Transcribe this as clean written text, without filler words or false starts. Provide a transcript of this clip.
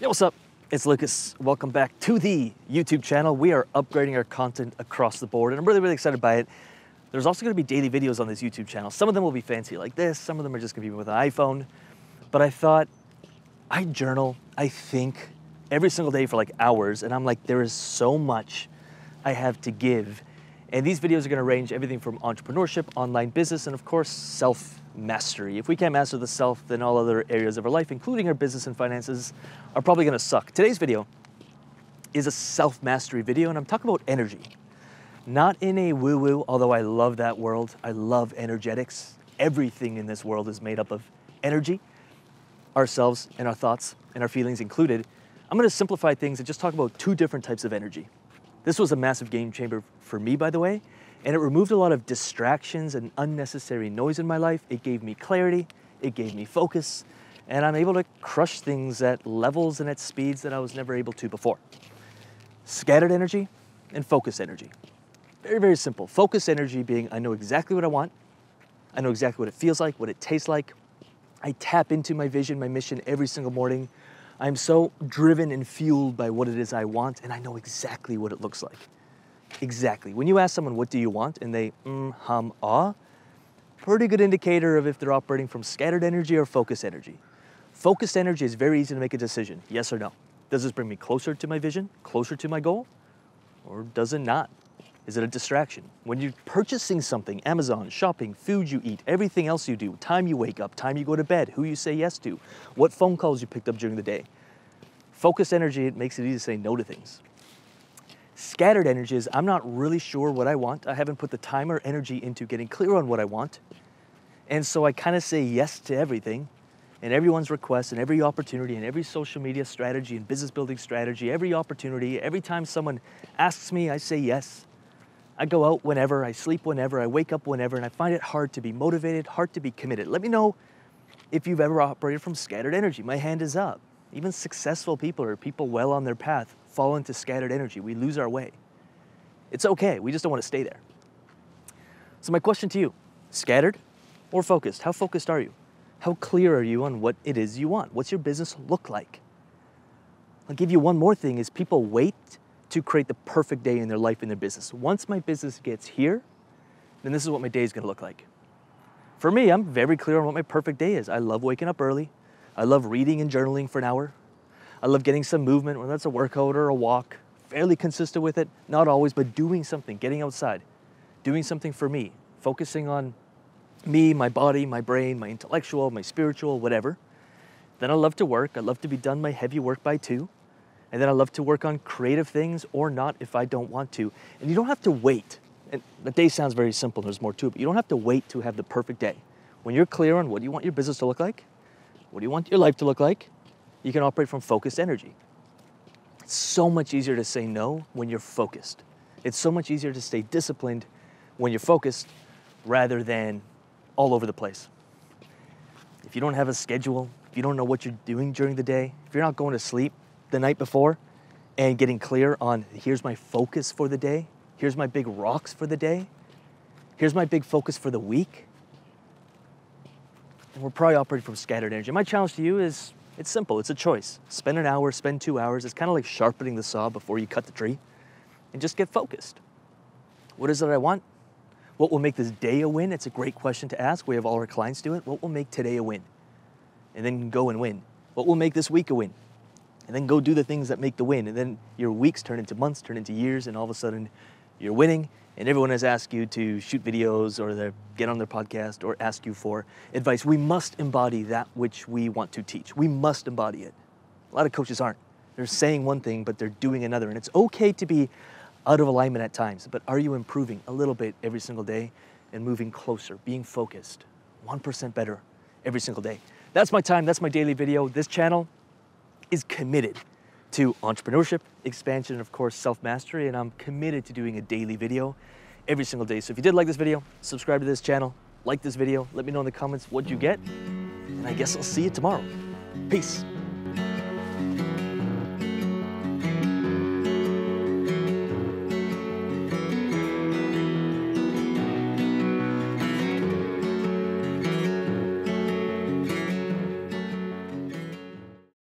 Yo, what's up? It's Lucas. Welcome back to the YouTube channel. We are upgrading our content across the board, and I'm really excited by it. There's also going to be daily videos on this YouTube channel. Some of them will be fancy like this. Some of them are just going to be with an iPhone. But I thought, I journal, I think, every single day for like hours, and I'm like, there is so much I have to give. And these videos are going to range everything from entrepreneurship, online business, and of course, self-mastery. If we can't master the self, then all other areas of our life, including our business and finances, are probably going to suck. Today's video is a self-mastery video, and I'm talking about energy. Not in a woo-woo, although I love that world. I love energetics. Everything in this world is made up of energy, ourselves and our thoughts and our feelings included. I'm gonna simplify things and just talk about two different types of energy. This was a massive game changer for me, by the way, and it removed a lot of distractions and unnecessary noise in my life. It gave me clarity, it gave me focus, and I'm able to crush things at levels and at speeds that I was never able to before. Scattered energy and focus energy. Very simple. Focus energy being, I know exactly what I want. I know exactly what it feels like, what it tastes like. I tap into my vision, my mission every single morning. I'm so driven and fueled by what it is I want, and I know exactly what it looks like. Exactly. When you ask someone, what do you want? And they, hum, ah, pretty good indicator of if they're operating from scattered energy or focus energy. Focused energy is very easy to make a decision, yes or no. Does this bring me closer to my vision, closer to my goal, or does it not? Is it a distraction? When you're purchasing something, Amazon, shopping, food you eat, everything else you do, time you wake up, time you go to bed, who you say yes to, what phone calls you picked up during the day. Focused energy, it makes it easy to say no to things. Scattered energy is, I'm not really sure what I want. I haven't put the time or energy into getting clear on what I want. And so I kind of say yes to everything and everyone's request and every opportunity and every social media strategy and business building strategy, every opportunity, every time someone asks me, I say yes. I go out whenever, I sleep whenever, I wake up whenever, and I find it hard to be motivated, hard to be committed. Let me know if you've ever operated from scattered energy. My hand is up. Even successful people or people well on their path fall into scattered energy. We lose our way. It's okay. We just don't want to stay there. So my question to you, scattered or focused? How focused are you? How clear are you on what it is you want? What's your business look like? I'll give you one more thing is people wait to create the perfect day in their life, in their business. Once my business gets here, then this is what my day is gonna look like. For me, I'm very clear on what my perfect day is. I love waking up early. I love reading and journaling for an hour. I love getting some movement, whether that's a workout or a walk, fairly consistent with it, not always, but doing something, getting outside, doing something for me, focusing on me, my body, my brain, my intellectual, my spiritual, whatever. Then I love to work. I love to be done my heavy work by 2. And then I love to work on creative things or not if I don't want to. And you don't have to wait. And the day sounds very simple, there's more to it, but you don't have to wait to have the perfect day. When you're clear on what you want your business to look like, what do you want your life to look like, you can operate from focused energy. It's so much easier to say no when you're focused. It's so much easier to stay disciplined when you're focused rather than all over the place. If you don't have a schedule, if you don't know what you're doing during the day, if you're not going to sleep the night before and getting clear on here's my focus for the day, here's my big rocks for the day, here's my big focus for the week, and we're probably operating from scattered energy. My challenge to you is, it's simple, it's a choice. Spend an hour, spend 2 hours. It's kind of like sharpening the saw before you cut the tree, and just get focused. What is it I want? What will make this day a win? It's a great question to ask. We have all our clients do it. What will make today a win? And then go and win. What will make this week a win? And then go do the things that make the win. And then your weeks turn into months, turn into years, and all of a sudden you're winning. And everyone has asked you to shoot videos or get on their podcast or ask you for advice. We must embody that which we want to teach. We must embody it. A lot of coaches aren't. They're saying one thing, but they're doing another. And it's okay to be out of alignment at times, but are you improving a little bit every single day and moving closer, being focused, 1% better every single day? That's my time. That's my daily video. This channel is committed to entrepreneurship, expansion, and of course, self-mastery, and I'm committed to doing a daily video every single day. So if you did like this video, subscribe to this channel, like this video, let me know in the comments what you get, and I guess I'll see you tomorrow. Peace.